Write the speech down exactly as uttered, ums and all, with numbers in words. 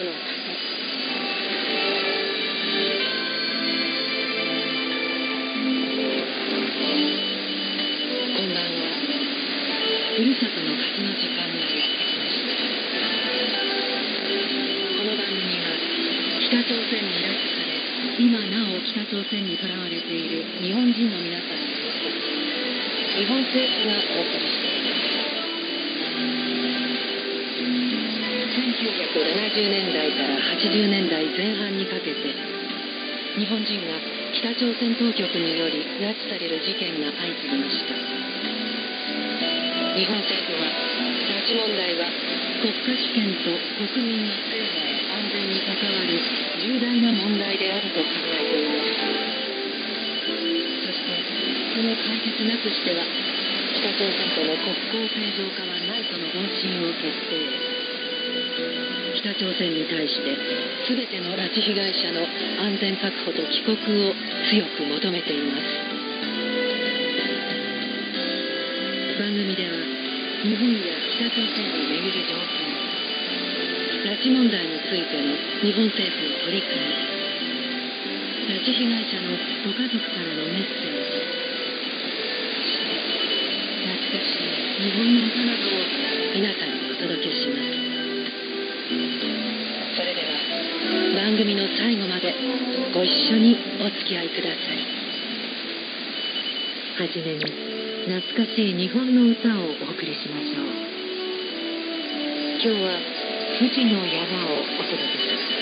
ものを。こんばんは。ふるさとの風の時間がやってきました。この番組は北朝鮮に拉致され、今なお北朝鮮にとらわれている日本人の皆さんに日本政府がお送りしています。せんきゅうひゃくななじゅうねんだいからはちじゅうねんだいぜん半にかけて、日本人が北朝鮮当局により拉致される事件が相次ぎました。日本政府は、拉致問題は国家主権と国民の生命安全に関わる重大な問題であると考えています。そして、その解決なくしては、北朝鮮との国交正常化はないとの方針を決定。北朝鮮に対して全ての拉致被害者の安全確保と帰国を強く求めています。番組では日本や北朝鮮をめぐる状況、拉致問題についての日本政府の取り組み、拉致被害者のご家族からのメッセージ、懐かしい日本の歌などを皆さんにお届けします。番組の最後までご一緒にお付き合いください。はじめに懐かしい日本の歌をお送りしましょう。今日は富士の山をお届けします。